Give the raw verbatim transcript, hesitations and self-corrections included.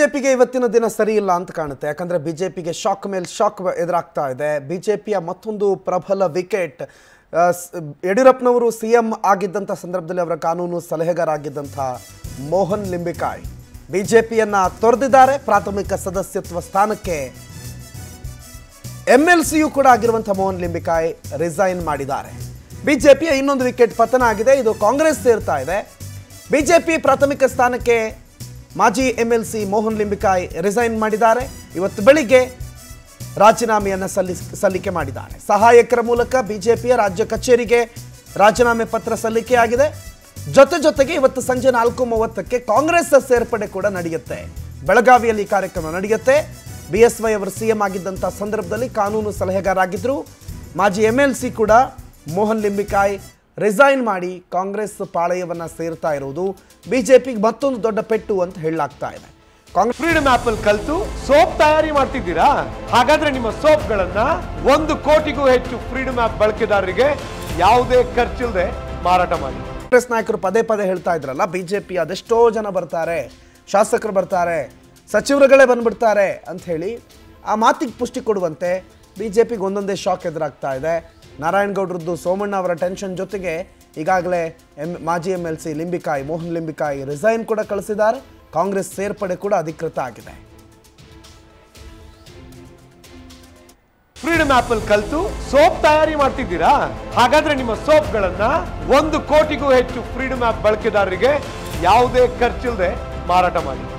ಬಿಜೆಪಿಗೆ ಇವತ್ತಿನ ದಿನ ಸರಿ ಇಲ್ಲ ಅಂತ ಕಾಣುತ್ತೆ ಯಾಕಂದ್ರೆ ಬಿಜೆಪಿಗೆ ಶಾಕ್ ಮೇಲೆ ಶಾಕ್ ಎದುರಾಗ್ತಾ ಇದೆ ಬಿಜೆಪಿಯ ಮತ್ತೊಂದು ಪ್ರಬಲ ವಿಕೆಟ್ ಯಡಿಯೂರಪ್ಪನವರು ಸಿಎಂ ಆಗಿದ್ದಂತ ಸಂದರ್ಭದಲ್ಲಿ ಅವರ ಕಾನೂನು ಸಲಹೆಗಾರರಾಗಿದ್ದಂತ ಮೋಹನ್ ಲಿಂಬಿಕಾಯಿ ಬಿಜೆಪಿಯನ್ನ ತೊರೆದಿದ್ದಾರೆ ಪ್ರಾಥಮಿಕ ಸದಸ್ಯತ್ವ ಸ್ಥಾನಕ್ಕೆ ಎಂ ಎಲ್ ಸಿ ಕೂಡ ಆಗಿರುವಂತ ಮೋಹನ್ ಲಿಂಬಿಕಾಯಿ ರಿಸೈನ್ ಮಾಡಿದ್ದಾರೆ ಬಿಜೆಪಿಯ ಇನ್ನೊಂದು ವಿಕೆಟ್ ಪತನ ಆಗಿದೆ ಇದು ಕಾಂಗ್ರೆಸ್ ಸೇರ್ತಾ ಇದೆ ಬಿಜೆಪಿ ಪ್ರಾಥಮಿಕ ಸ್ಥಾನಕ್ಕೆ ಮಾಜಿ M L C Mohan Limbikai resign ಮಾಡಿದ್ದಾರೆ ಇವತ್ತು ಬೆಳಿಗ್ಗೆ ರಾಜೀನಾಮೆಯನ್ನು ಸಲ್ಲಿಕೆ ಮಾಡಿದ್ದಾರೆ ಸಹಾಯಕರ ಮೂಲಕ ಬಿಜೆಪಿಯ ರಾಜ್ಯ ಕಚೇರಿಗೆ ರಾಜೀನಾಮೆ ಪತ್ರ ಸಲ್ಲಿಕೆಯಾಗಿದೆ ಜೊತೆ ಜೊತೆಗೆ ಇವತ್ತು ಸಂಜೆ ನಾಲ್ಕು ಮೂವತ್ತು ಕ್ಕೆ ಕಾಂಗ್ರೆಸ್ ಸೇರ್ಪಡೆ ಕೂಡ ನಡೆಯುತ್ತೆ ಬೆಳಗಾವಿಯಲ್ಲಿ ಕಾರ್ಯಕ್ರಮ ನಡೆಯುತ್ತೆ ಬಿ ಎಸ್ ವೈ ಅವರು ಸಿ ಎಂ ಆಗಿದ್ದಂತ ಸಂದರ್ಭದಲ್ಲಿ ಕಾನೂನು ಸಲಹೆಗಾರರಾಗಿದ್ದರು ಮಾಜಿ ಎಂ ಎಲ್ ಸಿ ಕೂಡ ಮೋಹನ್ ಲಿಂಬಿಕಾಯಿ ರಿಸೈನ್ ಮಾಡಿ ಕಾಂಗ್ರೆಸ್ ಪಾಳೆಯವನ್ನ ಸೇರ್ತಾ ಇರುವುದು ಬಿಜೆಪಿಗೆ ಮತ್ತೊಂದು ದೊಡ್ಡ ಪೆಟ್ಟು ಅಂತ ಹೇಳಲಾಗ್ತಾ ಇದೆ ಫ್ರೀಡಮ್ ಆಪ್ ಅಲ್ಲಿ ಕಲಿತು ಸೋಪ್ ತಯಾರಿ ಮಾಡ್ತಿದ್ದೀರಾ ಹಾಗಾದ್ರೆ ನಿಮ್ಮ ಸೋಪ್ಗಳನ್ನ ಒಂದು ಕೋಟಿಗೂ ಹೆಚ್ಚು ಫ್ರೀಡಮ್ ಆಪ್ ಬಳಕೆದಾರರಿಗೆ ಯಾವುದೇ ಖರ್ಚಿಲ್ಲದೆ ಮಾರಾಟ ಮಾಡಿ ಕಾಂಗ್ರೆಸ್ ನಾಯಕರು ಪದೇ ಪದೇ ಹೇಳ್ತಾ ಇದ್ರಲ್ಲ ಬಿಜೆಪಿ ಅದೆಷ್ಟೋ ಜನ ಬರ್ತಾರೆ ಶಾಸಕರು ಬರ್ತಾರೆ ಸಚಿವರುಗಳೇ ಬಂದ್ಬಿಡ್ತಾರೆ ಅಂತ ಹೇಳಿ ಆ ಮಾತಿಗೆ ಪುಷ್ಟಿ ಕೊಡುವಂತೆ ಬಿಜೆಪಿಗೆ ಒಂದೊಂದೇ ಶಾಕ್ ಎದುರಾಗ್ತಾ ಇದೆ ನಾರಾಯಣಗೌಡರದ್ದು ಸೋಮಣ್ಣ ಅವರ ಟೆನ್ಷನ್ ಜೊತೆಗೆ ಈಗಾಗಲೇ ಎಂ ಮಾಜಿ M L C Limbikai Mohan Limbikai resign ಕೂಡ ಕಳಿಸಿದ್ದಾರೆ ಕಾಂಗ್ರೆಸ್ ಸೇರ್ಪಡೆ ಕೂಡ ಅಧಿಕೃತ ಆಗಿದೆ ಫ್ರೀಡಮ್ ಆಪ್ ಅಲ್ಲಿ ಕಲಿತು ಸೋಪ್ ತಯಾರಿ ಮಾಡ್ತಿದ್ದೀರಾ ಹಾಗಾದ್ರೆ ನಿಮ್ಮ ಸೋಪ್ಗಳನ್ನ ಒಂದು ಕೋಟಿಗೂ ಹೆಚ್ಚು ಫ್ರೀಡಮ್ ಆಪ್ ಬಳಕೆದಾರರಿಗೆ ಯಾವುದೇ ಖರ್ಚಿಲ್ಲದೆ ಮಾರಾಟ ಮಾಡಿ